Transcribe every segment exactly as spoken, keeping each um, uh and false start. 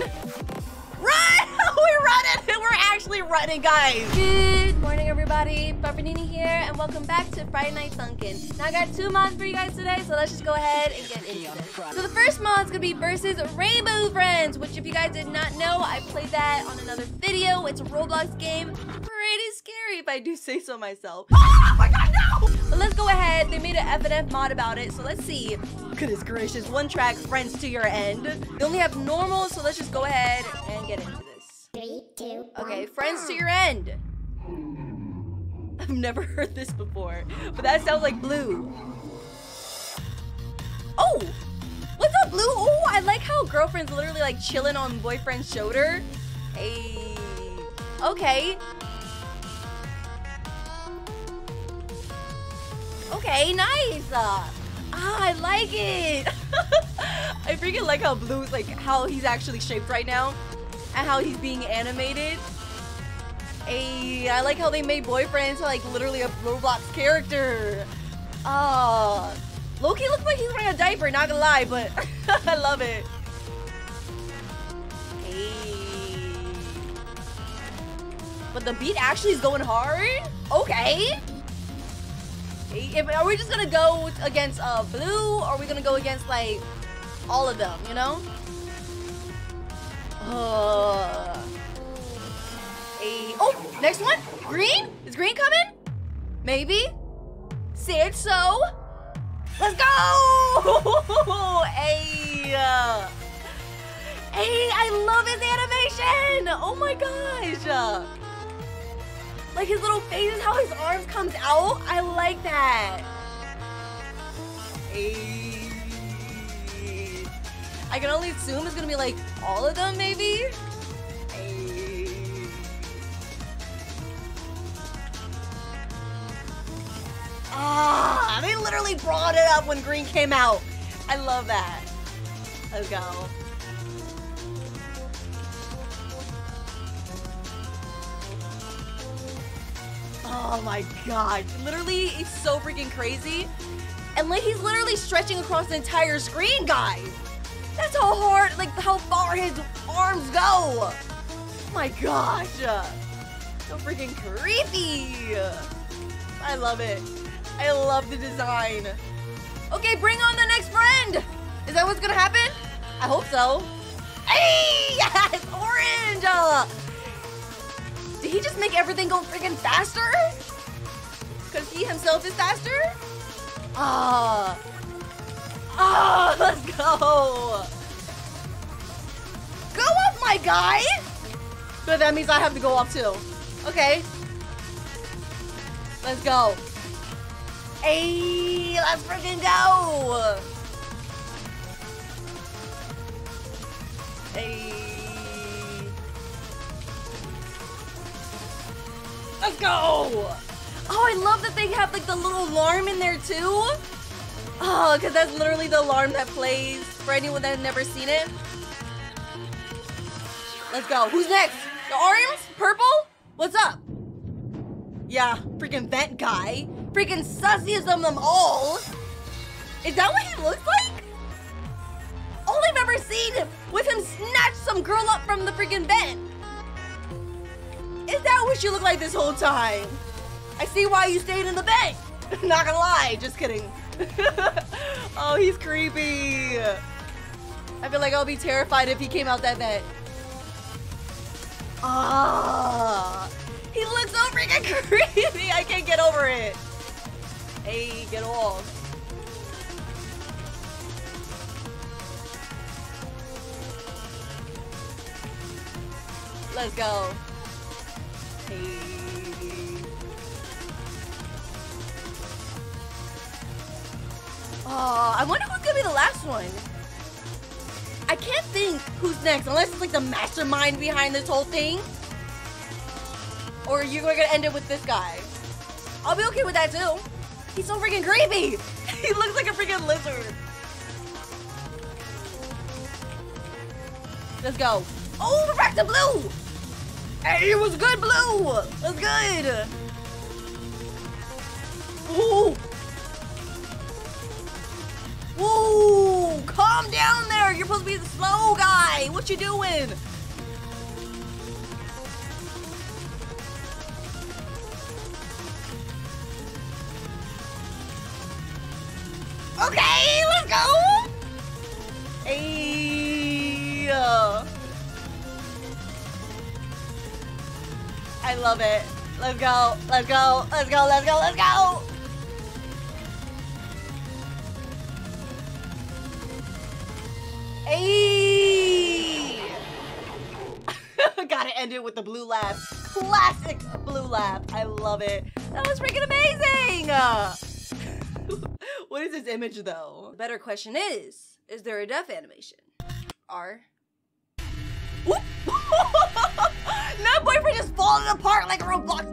Run! Run! We're running! We're actually running, guys! Good morning, everybody. Barbernini here, and welcome back to Friday Night Funkin'. Now, I got two mods for you guys today, so let's just go ahead and get into this. So the first mod's gonna be versus Rainbow Friends, which if you guys did not know, I played that on another video. It's a Roblox game. Pretty scary if I do say so myself. Oh my god, no! But let's go ahead. They made an F N F mod about it, so let's see. Goodness gracious, one track, friends to your end. They only have normal, so let's just go ahead and get into this. Three, two, one, okay, friends to your end. I've never heard this before, but that sounds like Blue. Oh, what's up, Blue? Oh, I like how girlfriend's literally like chilling on boyfriend's shoulder. Hey, okay. Okay, nice. Ah, I like it. I freaking like how Blue's like how he's actually shaped right now, and how he's being animated. Hey, I like how they made boyfriends like literally a Roblox character. Oh, Loki looks like he's wearing a diaper. Not gonna lie, but I love it. Hey, but the beat actually is going hard. Okay. If, are we just gonna go against uh, Blue, or are we gonna go against like all of them, you know? Uh, a, oh, next one, Green? Is Green coming? Maybe? Say it so. Let's go! Hey, uh, hey, I love his animation! Oh my gosh! Like his little face, how his arms comes out. I like that. Hey. I can only assume it's gonna be like all of them, maybe. Hey. Ah, they literally brought it up when Green came out. I love that. Let's go. Oh my god, literally, it's so freaking crazy. And like, he's literally stretching across the entire screen, guys. That's how hard, like, how far his arms go. Oh my gosh. So freaking creepy. I love it. I love the design. Okay, bring on the next friend. Is that what's gonna happen? I hope so. Hey, yes, orange. Uh, Did he just make everything go freaking faster? Cause he himself is faster? Ah. Uh, ah, uh, let's go. Go up, my guy. But that means I have to go up too. Okay. Let's go. Hey, let's freaking go. Hey. Let's go! Oh, I love that they have like the little alarm in there too. Oh, because that's literally the alarm that plays for anyone that has never seen it. Let's go. Who's next? The arms? Purple? What's up? Yeah, freaking vent guy. Freaking sussiest of them all. Is that what he looks like? All I've ever seen was him snatch some girl up from the freaking vent. Is that what you look like this whole time? I see why you stayed in the bed. Not gonna lie, just kidding. Oh, he's creepy. I feel like I'll be terrified if he came out that bed. Ah, oh, he looks so freaking creepy. I can't get over it. Hey, get off. Let's go. Hey. Oh, I wonder who's gonna be the last one. I can't think who's next, unless it's like the mastermind behind this whole thing. Or you're gonna end it with this guy. I'll be okay with that too. He's so freaking creepy. He looks like a freaking lizard. Let's go. Oh, we're back to Blue. Hey, it was good, Blue! It was good! Ooh! Ooh! Calm down there! You're You're supposed to be the slow guy. What you doing? Okay, let's go. Hey. I love it. Let's go. Let's go. Let's go. Let's go. Let's go. Hey. Gotta end it with the blue laugh. Classic blue laugh. I love it. That was freaking amazing. What is this image though? The better question is, is there a death animation? R. Whoop. My boyfriend just falling apart like a Roblox.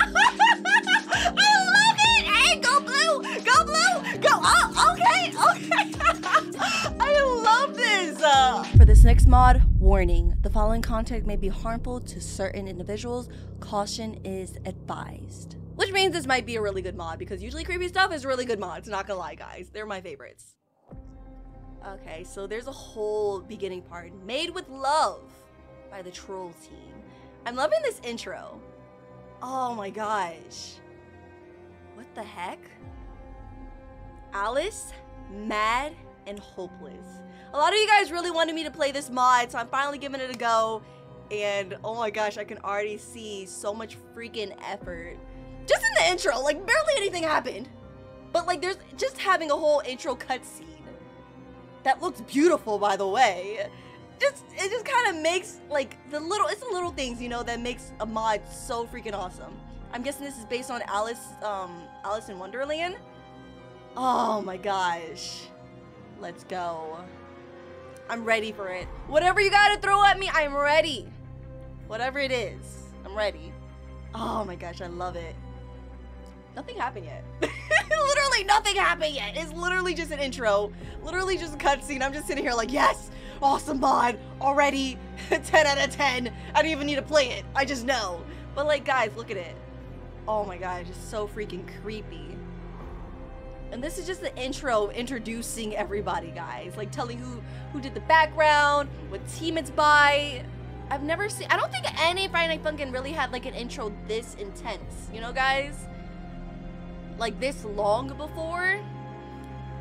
I love it! Hey, go blue! Go blue! Go! Oh, okay, okay. I love this. Uh, for this next mod, warning. The following content may be harmful to certain individuals. Caution is advised. Which means this might be a really good mod because usually creepy stuff is really good mods. Not gonna lie, guys. They're my favorites. Okay, so there's a whole beginning part made with love by the troll team. I'm loving this intro. Oh my gosh. What the heck? Alice, Mad and Hopeless. A lot of you guys really wanted me to play this mod, so I'm finally giving it a go. And oh my gosh, I can already see so much freaking effort. Just in the intro, like barely anything happened. But like there's just having a whole intro cutscene. That looks beautiful, by the way. Just, it just kind of makes, like, the little, it's the little things, you know, that makes a mod so freaking awesome. I'm guessing this is based on Alice, um, Alice in Wonderland. Oh my gosh. Let's go. I'm ready for it. Whatever you gotta throw at me, I'm ready. Whatever it is, I'm ready. Oh my gosh, I love it. Nothing happened yet. Literally nothing happened yet. It's literally just an intro. Literally just a cutscene. I'm just sitting here like, yes, awesome mod already. ten out of ten. I don't even need to play it. I just know. But like, guys, look at it. Oh my gosh, it's so freaking creepy. And this is just the intro introducing everybody, guys. Like telling who who did the background, what team it's by. I've never seen. I don't think any Friday Night Funkin' really had like an intro this intense. You know, guys. Like this long before.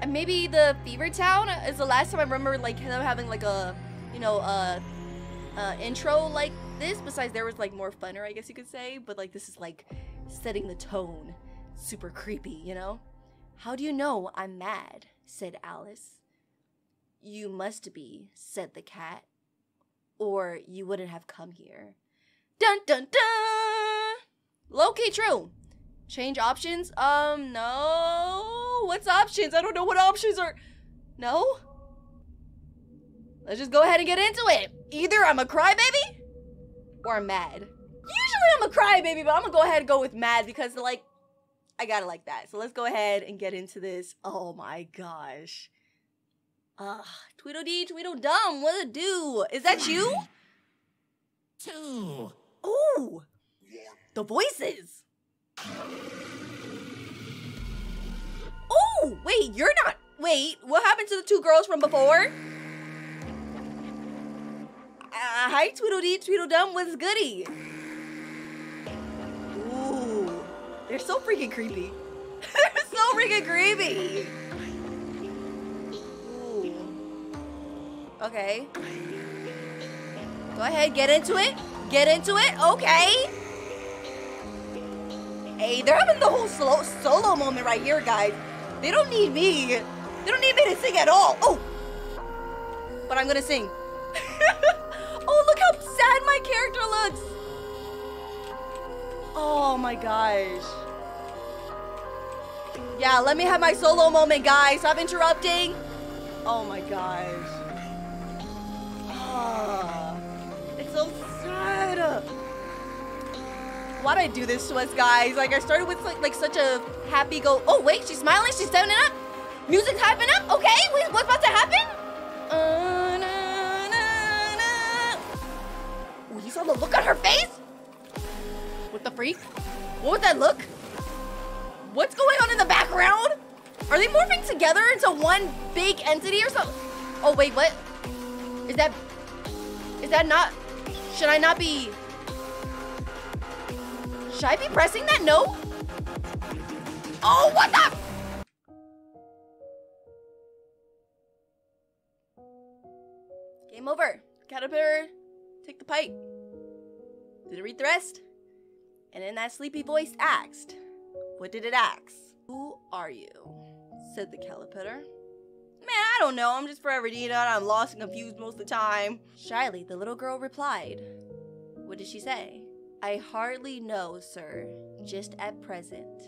And maybe the Fever Town is the last time I remember like them having like a, you know, uh, uh, intro like this. Besides there was like more funner, I guess you could say, but like this is like setting the tone. Super creepy, you know? How do you know I'm mad? Said Alice. You must be, said the cat, or you wouldn't have come here. Dun dun dun! Low-key true. Change options? Um, no. What's options? I don't know what options are. No? Let's just go ahead and get into it. Either I'm a crybaby or I'm mad. Usually I'm a crybaby, but I'm gonna go ahead and go with mad because, like, I gotta like that. So let's go ahead and get into this. Oh my gosh. Ugh. Tweedledee, Tweedledum, what to do? Is that One, you? Two. Ooh. The voices. Oh, wait, you're not. Wait, what happened to the two girls from before? Uh, hi, Tweedledee, Tweedledum, what's goody? Ooh, they're so freaking creepy. They're so freaking creepy. Ooh. Okay. Go ahead, get into it. Get into it. Okay. Hey, they're having the whole slow, solo moment right here, guys. They don't need me. They don't need me to sing at all. Oh, but I'm gonna sing. Oh, look how sad my character looks. Oh my gosh. Yeah, let me have my solo moment, guys. Stop interrupting. Oh my gosh. Oh, it's so sad. Why'd I do this to us, guys? Like, I started with, like, like such a happy go... Oh, wait, she's smiling, she's standing up. Music's hyping up, okay, wait, what's about to happen? Uh, na, na, na. Ooh, you saw the look on her face? What the freak? What was that look? What's going on in the background? Are Are they morphing together into one big entity or something? Oh wait, what? Is that, is that not, should I not be, should I be pressing that? No? Oh, what the? Game over. Caterpillar, take the pipe. Did it read the rest? And in that sleepy voice asked, what did it ask? Who are you? Said the caterpillar. Man, I don't know. I'm just forever Nina, and I'm lost and confused most of the time. Shyly, the little girl replied. What did she say? I hardly know, sir. Just at present.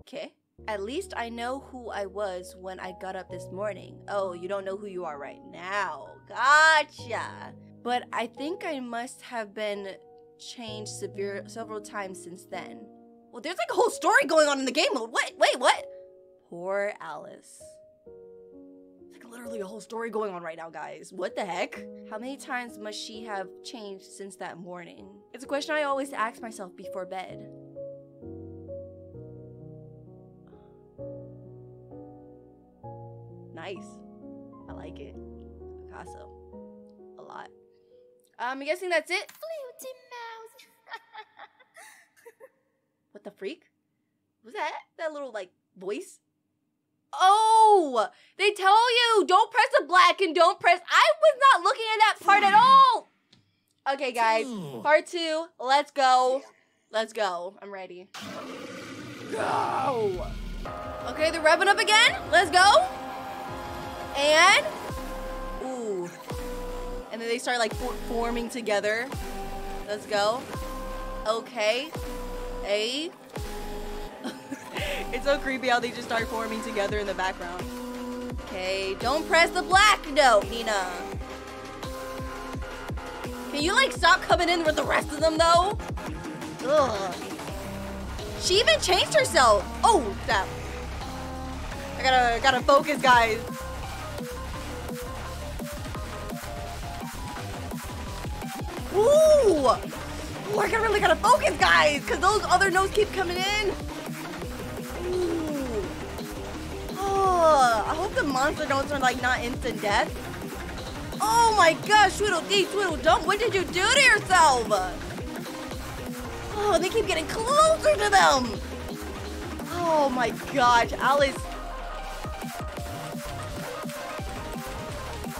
Okay. At least I know who I was when I got up this morning. Oh, you don't know who you are right now. Gotcha. But I think I must have been changed severe several times since then. Well, there's like a whole story going on in the game mode. What? Wait, what? Poor Alice. It's like literally a whole story going on right now, guys. What the heck? How many times must she have changed since that morning? It's a question I always ask myself before bed. Nice. I like it. Picasso. A lot. Um, I'm guessing that's it. Fluty mouse. What the freak? Was that that little like voice? Oh! They tell you don't press the black and don't press. I was not looking at that part at all. Okay, guys. Part two. Let's go. Let's go. I'm ready. Go. Okay, they're revving up again. Let's go. And, ooh, and then they start like for forming together. Let's go. Okay. Hey. It's so creepy how they just start forming together in the background. Okay, don't press the black note, Nina. Can you like stop coming in with the rest of them though? Ugh. She even changed herself. Oh, stop. I gotta, gotta focus, guys. Ooh! Ooh, I really gotta focus, guys, because those other notes keep coming in. Ooh. Oh, I hope the monster notes are, like, not instant death. Oh, my gosh, Tweedledee, Tweedledum, what did you do to yourself? Oh, they keep getting closer to them. Oh, my gosh, Alice.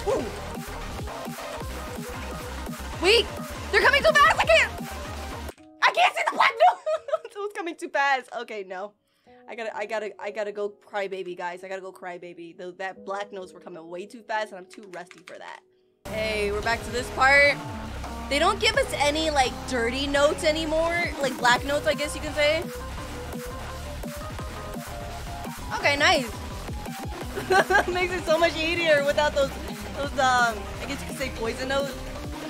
Ooh. Wait. They're coming so fast, I can't! I can't see the black note! Someone's coming too fast. Okay, no. I gotta, I gotta, I gotta go crybaby, guys. I gotta go crybaby. Those that black notes were coming way too fast, and I'm too rusty for that. Hey, we're back to this part. They don't give us any, like, dirty notes anymore. Like, black notes, I guess you can say. Okay, nice. Makes it so much easier without those, those, um, I guess you could say poison notes.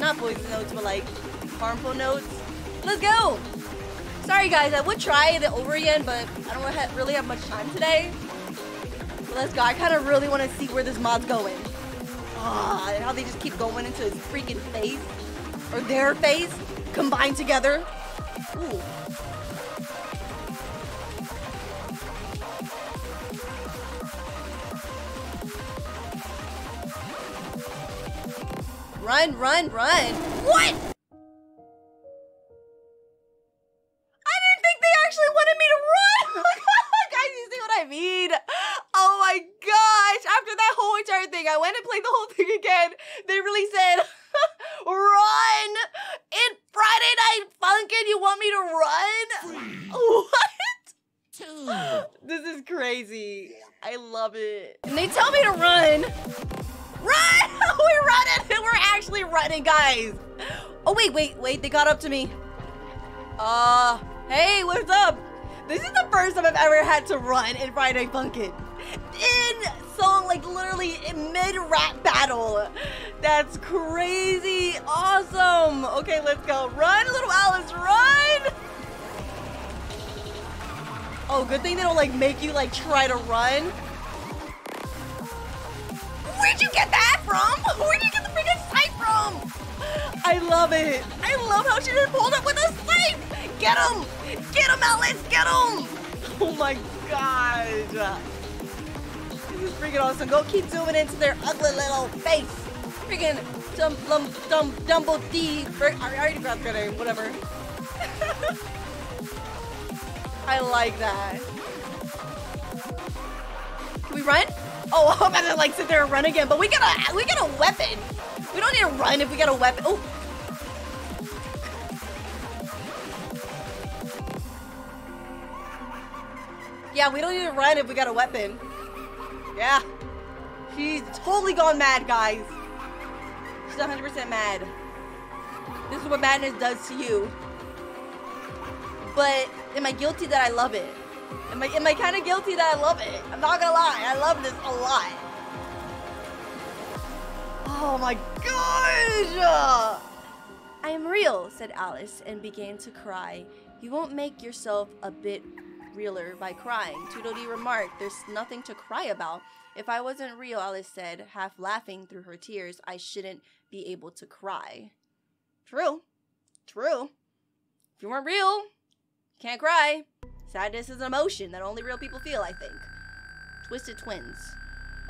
Not poison notes, but like harmful notes. Let's go! Sorry guys, I would try it over again, but I don't really have much time today. So let's go. I kind of really want to see where this mod's going. Ah, and how they just keep going into his freaking face. Or their face. Combined together. Ooh. Run, run, run. What? I didn't think they actually wanted me to run. Guys, you see what I mean? Oh my gosh. After that whole entire thing, I went and played the whole thing again. They really said, run. In Friday Night Funkin', you want me to run? What? This is crazy. I love it. And they tell me to run. Run! We're running! We're actually running, guys! Oh, wait, wait, wait. They got up to me. Uh, hey, what's up? This is the first time I've ever had to run in Friday Night Funkin'. In song, like, literally mid-rap battle. That's crazy. Awesome. Okay, let's go. Run, little Alice, run! Oh, good thing they don't, like, make you, like, try to run. Where'd you get that from? Where'd you get the freaking sight from? I love it. I love how she just pulled up with a sight. Get him. Get him, Alice. Get him. Oh, my God! This is freaking awesome. Go keep zooming into their ugly little face. Freaking dumb, dumb, dumb, dumble D. I already forgot their name. Whatever. I like that. Can we run? Oh, I'm about to like sit there and run again. But we got a we got a weapon. We don't need to run if we got a weapon. Oh. Yeah, we don't need to run if we got a weapon. Yeah. She's totally gone mad, guys. She's one hundred percent mad. This is what madness does to you. But am I guilty that I love it? Am I, am I kind of guilty that I love it? I'm not gonna lie, I love this a lot. Oh my gosh! I am real, said Alice, and began to cry. You won't make yourself a bit realer by crying, Tweedledee remarked. There's nothing to cry about. If I wasn't real, Alice said, half laughing through her tears, I shouldn't be able to cry. True. True. If you weren't real, you can't cry. Sadness is an emotion that only real people feel, I think. Twisted Twins.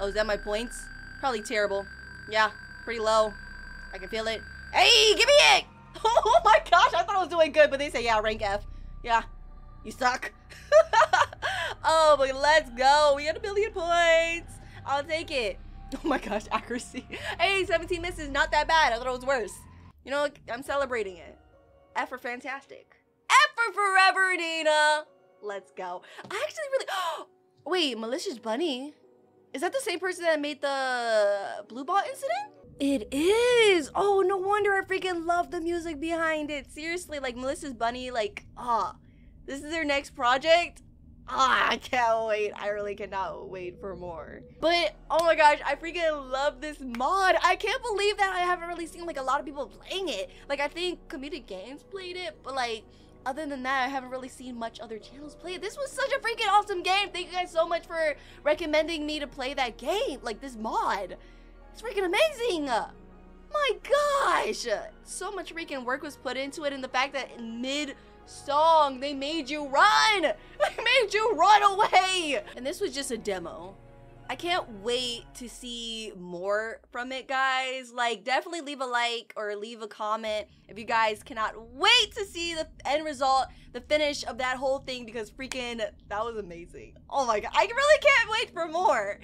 Oh, is that my points? Probably terrible. Yeah, pretty low. I can feel it. Hey, give me it! Oh my gosh, I thought I was doing good, but they say, yeah, rank F. Yeah, you suck. Oh, but let's go. We had a billion points. I'll take it. Oh my gosh, accuracy. Hey, seventeen misses, not that bad. I thought it was worse. You know, I'm celebrating it. F for fantastic. F for Forever Nenaa. Let's go. I actually really... Wait, Malicious Bunny? Is that the same person that made the Blue Ball incident? It is. Oh, no wonder I freaking love the music behind it. Seriously, like Malicious Bunny, like, ah, this is their next project. Ah, I can't wait. I really cannot wait for more. But, oh my gosh, I freaking love this mod. I can't believe that I haven't really seen, like, a lot of people playing it. Like, I think Comedic Games played it, but, like, other than that, I haven't really seen much other channels play it. This was such a freaking awesome game. Thank you guys so much for recommending me to play that game, like, this mod. It's freaking amazing. My gosh. So much freaking work was put into it, and the fact that mid- song, they made you run! They made you run away! And this was just a demo. I can't wait to see more from it, guys. Like, definitely leave a like or leave a comment if you guys cannot wait to see the end result, the finish of that whole thing, because freaking, that was amazing. Oh my god, I really can't wait for more!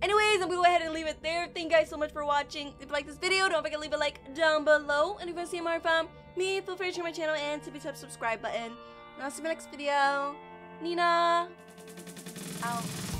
Anyways, I'm gonna go ahead and leave it there. Thank you guys so much for watching. If you like this video, don't forget to leave a like down below. And if you want to see more from me, feel free to check my channel and tip the subscribe button. And I'll see you in my next video. Nenaa, out.